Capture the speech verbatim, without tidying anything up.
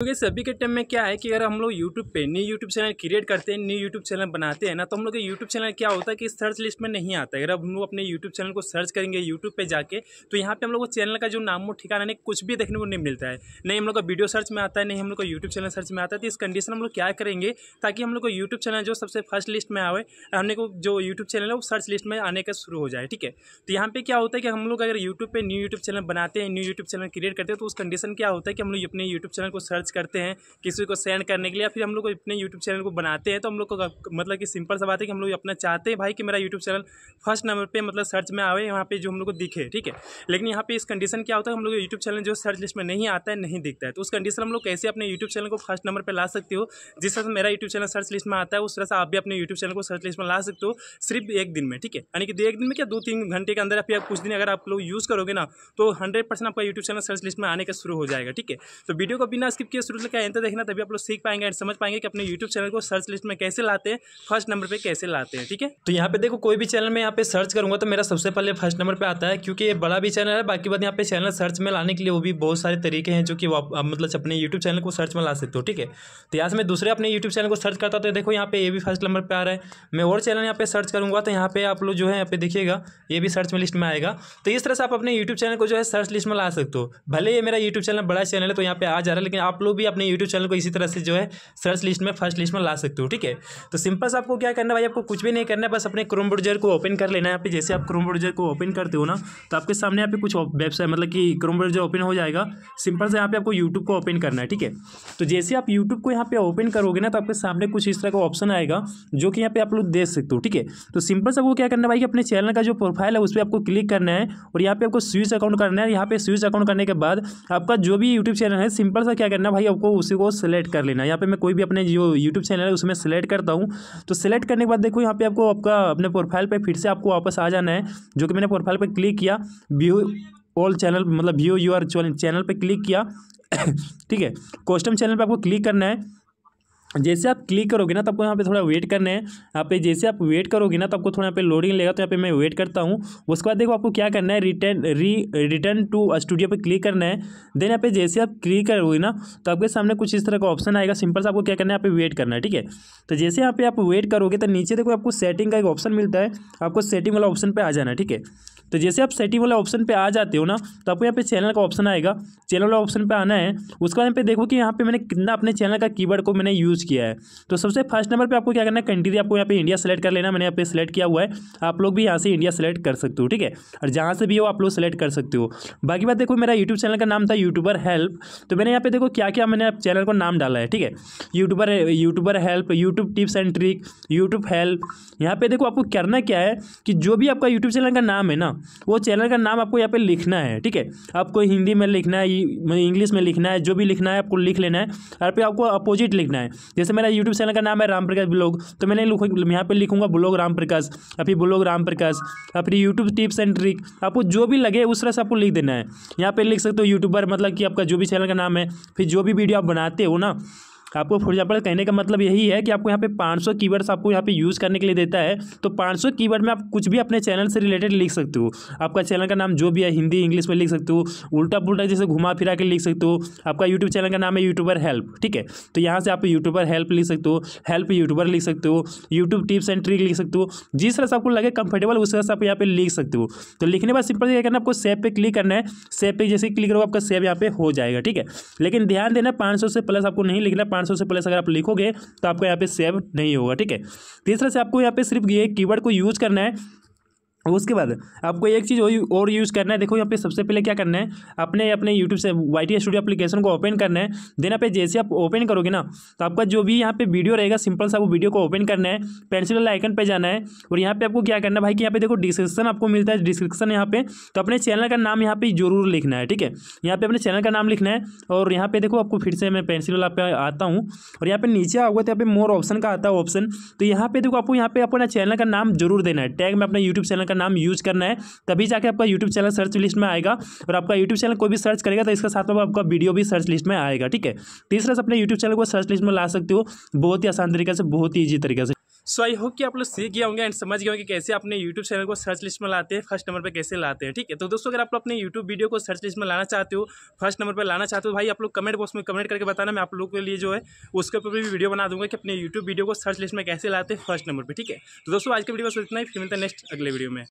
क्योंकि सभी के टाइम में क्या है कि अगर हम लोग यूट्यूब पे न्यू यूट्यूब चैनल क्रिएट करते हैं, न्यू यूट्यूब चैनल बनाते हैं ना, तो हम लोग के यूट्यूब चैनल क्या होता है कि सर्च लिस्ट में नहीं आता है। अगर हम लोग अपने यूट्यूब चैनल को सर्च करेंगे यूट्यूब पे जाके, तो यहाँ पे हम लोग को चैनल का जो नाम हो ठिकाना नहीं, कुछ भी देखने को नहीं मिलता है। नहीं हम लोग का वीडियो सर्च में आता है, नहीं हम लोग का यूट्यूब चैनल सर्च में आता है। तो इस कंडीशन हम लोग क्या करेंगे ताकि हम लोग का यूट्यूब चैनल जो सबसे फर्स्ट लिस्ट में आए, हमने को जो यूट्यूब चैनल है वो सर्च लिस्ट में आने का शुरू हो जाए। ठीक है, तो यहाँ पर क्या होता है कि हम लोग अगर यूट्यूब पर न्यू यूट्यूब चैनल बनाते हैं, न्यू यूट्यूब चैनल क्रिएट करते हैं, तो उस कंडीशन क्या होता है कि हम लोग अपने यूट्यूब चैनल को सर्च करते हैं किसी को सेंड करने के लिए, या फिर हम लोग अपने यूट्यूब चैनल को बनाते हैं। तो हम लोग को मतलब कि सिंपल सा बात है कि हम लोग अपना चाहते हैं भाई कि मेरा यूट्यूब चैनल फर्स्ट नंबर पे मतलब सर्च में आवे, यहाँ पे जो हम लोग को दिखे। ठीक है, लेकिन यहाँ पे इस कंडीशन क्या होता है, हम लोग यूट्यूब चैनल जो सर्च लिस्ट में नहीं आता है, नहीं दिखता है। तो उस कंडीशन हम लोग कैसे अपने यूट्यूब चैनल को फर्स्ट नंबर पर ला सकते हो, जिस तरह से मेरा यूट्यूब चैनल सर्च लिस्ट में आता है उस तरह से आप भी अपने यूट्यूब चैनल को सर्च लिस्ट में ला सकते हो सिर्फ एक दिन में। ठीक है, यानी कि एक दिन में क्या दो तीन घंटे के अंदर फिर कुछ दिन अगर आप लोग यूज़ करोगे ना, तो हंड्रेड परसेंट आपका यूट्यूब चैनल सर्च लिस्ट में आने का शुरू हो जाएगा। ठीक है, तो वीडियो को बिना स्किप किए शुरू से क्या अंत देखना, तभी आप लोग सीख पाएंगे और समझ पाएंगे कि अपने यूट्यूब चैनल को सर्च लिस्ट में कैसे लाते हैं, फर्स्ट नंबर पे कैसे लाते हैं। ठीक है, तो यहाँ पे देखो कोई भी चैनल मैं यहाँ पे सर्च करूंगा तो मेरा सबसे पहले फर्स्ट नंबर पे आता है, क्योंकि ये बड़ा भी चैनल है। बाकी बात यहाँ पे चैनल सर्च में लाने के लिए वो भी बहुत सारे तरीके हैं जो कि मतलब अपने यूट्यूब चैनल को सर्च में ला सकते हो। ठीक है, तो यहाँ से मैं दूसरे अपने यूट्यूब चैनल को सर्च करता हूँ तो देखो यहाँ पे ये भी फर्स्ट नंबर पर आ रहा है। मैं और चैनल यहाँ पे सर्च करूँगा तो यहाँ पे आप लोग जो है यहाँ पे देखिएगा ये भी सर्च में लिस्ट में आएगा। तो इस तरह से आप अपने यूट्यूब चैनल को जो है सर्च लिस्ट में ला सकते हो। भले ये मेरा यूट्यूब चैनल बड़ा चैनल है तो यहाँ पे आ जा रहा है, लेकिन आप लोग भी अपने यूट्यूब चैनल को इसी तरह से जो है सर्च लिस्ट में फर्स्ट लिस्ट में ला सकते हो। ठीक है, तो सिंपल से आपको क्या करना है भाई, आपको कुछ भी नहीं करना है, बस अपने क्रोम ब्राउज़र को ओपन कर लेना है। यहाँ पे जैसे आप क्रोम ब्राउज़र को ओपन करते हो ना, तो आपके सामने यहाँ पे कुछ वेबसाइट मतलब कि क्रोम ब्राउज़र ओपन हो जाएगा। सिंपल से यहाँ पे आपको यूट्यूब को ओपन करना है। ठीक है, तो जैसे आप यूट्यूब को यहाँ पे ओपन करोगे ना, तो आपके सामने कुछ इस तरह का ऑप्शन आएगा जो कि यहाँ पे आप लोग देख सकते हो। ठीक है, तो सिंपल से आपको क्या करना है भाई, अपने चैनल का जो प्रोफाइल है उस पर आपको क्लिक करना है और यहाँ पे आपको स्विच अकाउंट करना है। यहाँ पे स्विच अकाउंट करने के बाद आपका जो भी यूट्यूब चैनल है, सिंपल सा क्या करना है भाई, आपको उसी को सिलेक्ट कर लेना है। यहाँ पे मैं कोई भी अपने जो यूट्यूब चैनल है उसमें सेलेक्ट करता हूँ। तो सेलेक्ट करने के बाद देखो यहाँ पे आपको आपका अपने प्रोफाइल पे फिर से आपको वापस आ जाना है, जो कि मैंने प्रोफाइल पे क्लिक किया, व्यू ऑल चैनल मतलब व्यू योर चैनल पे क्लिक किया। ठीक है, कस्टम चैनल पे आपको क्लिक करना है। जैसे आप क्लिक करोगे ना, तो आपको यहाँ पे थोड़ा वेट करना है। यहाँ पे जैसे आप वेट करोगे ना, तो आपको थोड़ा यहाँ पे लोडिंग लेगा, तो यहाँ पे मैं वेट करता हूँ। उसके बाद देखो आपको क्या करना है, return re return to studio पे क्लिक करना है। देन यहाँ पे जैसे आप क्लिक करोगे ना, तो आपके सामने कुछ इस तरह का ऑप्शन आएगा। सिंपल से आपको क्या करना है, यहाँ पे वेट करना है। ठीक है, तो जैसे यहाँ पे आप वेट करोगे तो नीचे देखो आपको सेटिंग का एक ऑप्शन मिलता है, आपको सेटिंग वाला ऑप्शन पर आ जाना है। ठीक है, तो जैसे आप सेटिंग वाला ऑप्शन पे आ जाते हो ना, तो आपको यहाँ पे चैनल का ऑप्शन आएगा, चैनल वाला ऑप्शन पे आना है। उसके बाद यहाँ पे देखो कि यहाँ पे मैंने कितना अपने चैनल का कीवर्ड को मैंने यूज़ किया है। तो सबसे फर्स्ट नंबर पे आपको क्या करना है, कंट्री आपको यहाँ पे इंडिया सेलेक्ट कर लेना। मैंने यहाँ पे सेलेक्ट किया हुआ है, आप लोग भी यहाँ से इंडिया सेलेक्ट कर सकते हो। ठीक है, और जहाँ से भी हो आप लोग सेलेक्ट कर सकते हो। बाकी बात देखो मेरा यूट्यूब चैनल का नाम था यूट्यूबर हेल्प, तो मैंने यहाँ पे देखो क्या क्या मैंने चैनल को नाम डाला है। ठीक है, YouTuber YouTuber help, YouTube tips and trick, YouTube help. यहाँ पे देखो आपको करना क्या है कि जो भी आपका यूट्यूब चैनल का नाम है ना, वो चैनल का नाम आपको यहाँ पे लिखना है। ठीक है, आपको हिंदी में लिखना है, इंग्लिश में लिखना है, जो भी लिखना है आपको लिख लेना है। यहाँ पे आपको अपोजिट लिखना है। जैसे मेरा यूट्यूब चैनल का नाम है राम प्रकाश ब्लॉग, तो मैंने यहाँ पे लिखूंगा ब्लॉग राम प्रकाश, या फिर ब्लॉग राम प्रकाश, या फिर यूट्यूब टिप्स एंड ट्रिक। आपको जो भी लगे उस तरह से आपको लिख देना है। यहाँ पर लिख सकते हो यूट्यूबर, मतलब कि आपका जो भी चैनल का नाम है। फिर जो भी वीडियो आप बनाते हो ना, आपको फॉर एग्जाम्पल कहने का मतलब यही है कि आपको यहाँ पे पाँच सौ कीवर्ड्स आपको यहाँ पे यूज़ करने के लिए देता है। तो पाँच सौ कीवर्ड में आप कुछ भी अपने चैनल से रिलेटेड लिख सकते हो। आपका चैनल का नाम जो भी है, हिंदी इंग्लिश में लिख सकते हो, उल्टा पुल्टा जैसे घुमा फिरा के लिख सकते हो। आपका यूट्यूब चैनल का नाम है यूट्यूबर हेल्प। ठीक है, तो यहाँ से आप यूट्यूबर हेल्प लिख सकते हो, हेल्प यूट्यूबर लिख सकते हो, यूट्यूब टिप्स एंड ट्रिक लिख सकते हो। जिस तरह से आपको लगे कंफर्टेबल उस तरह से आप यहाँ पे लिख सकते हो। तो लिखने के बाद सिंपल क्या करना है, आपको सेव पे क्लिक करना है। सेव पे जैसे क्लिक करोगे आपका सेव यहाँ पे हो जाएगा। ठीक है, लेकिन ध्यान देना पाँच सौ से प्लस आपको नहीं लिखना। पाँच सौ से प्लस अगर आप लिखोगे तो आपका यहाँ पे सेव नहीं होगा। ठीक है, तीसरा से आपको यहाँ पे सिर्फ ये कीवर्ड को यूज करना है। उसके बाद आपको एक चीज़ और यूज़ करना है। देखो यहाँ पे सबसे पहले क्या करना है, अपने अपने यूट्यूब से वाई टी स्टूडियो एप्लीकेशन को ओपन करना है। देन यहाँ पे जैसे आप ओपन करोगे ना, तो आपका जो भी यहाँ पे वीडियो रहेगा, सिंपल सा वो वीडियो को ओपन करना है। पेंसिल वाले आइकन पे जाना है और यहाँ पे आपको क्या करना है भाई कि यहाँ पे देखो डिस्क्रिप्शन आपको मिलता है। डिस्क्रिप्शन यहाँ पे तो अपने चैनल का नाम यहाँ पे जरूर लिखना है। ठीक है, यहाँ पे अपने चैनल का नाम लिखना है। और यहाँ पे देखो आपको फिर से मैं पेंसिल वाला पे आता हूँ और यहाँ पे नीचे आओगे तो यहाँ पे मोर ऑप्शन का आता है ऑप्शन। तो यहाँ पे देखो आपको यहाँ पे अपना चैनल का नाम जरूर देना है। टैग में अपना यूट्यूब चैनल का नाम यूज करना है, तभी जाके आपका यूट्यूब चैनल सर्च लिस्ट में आएगा। और आपका यूट्यूब चैनल कोई भी सर्च करेगा तो इसके साथ में आपका वीडियो भी सर्च लिस्ट में आएगा। ठीक है, तीसरा अपने यूट्यूब चैनल को सर्च लिस्ट में ला सकते हो, बहुत ही आसान तरीके से, बहुत ही ईजी तरीके से। सो आई होप कि आप लोग सीख गए होंगे एंड समझ गए होंगे कि कैसे अपने यूट्यूब चैनल को सर्च लिस्ट में लाते हैं, फर्स्ट नंबर पर कैसे लाते हैं। ठीक है, तो दोस्तों अगर आप लोग अपने यूट्यूब वीडियो को सर्च लिस्ट में लाना चाहते हो, फर्स्ट नंबर पर लाना चाहते हो, भाई आप लोग कमेंट बॉक्स में कमेंट करके बताना, मैं आप लोगों के लिए जो है उसके ऊपर भी वीडियो बना दूंगा कि अपने यूट्यूब वीडियो को सर्च लिस्ट में कैसे लाते हैं फर्स्ट नंबर पर। ठीक है, तो दोस्तों आज के वीडियो बस इतना ही, फिर मिलता है नेक्स्ट अगले वीडियो में।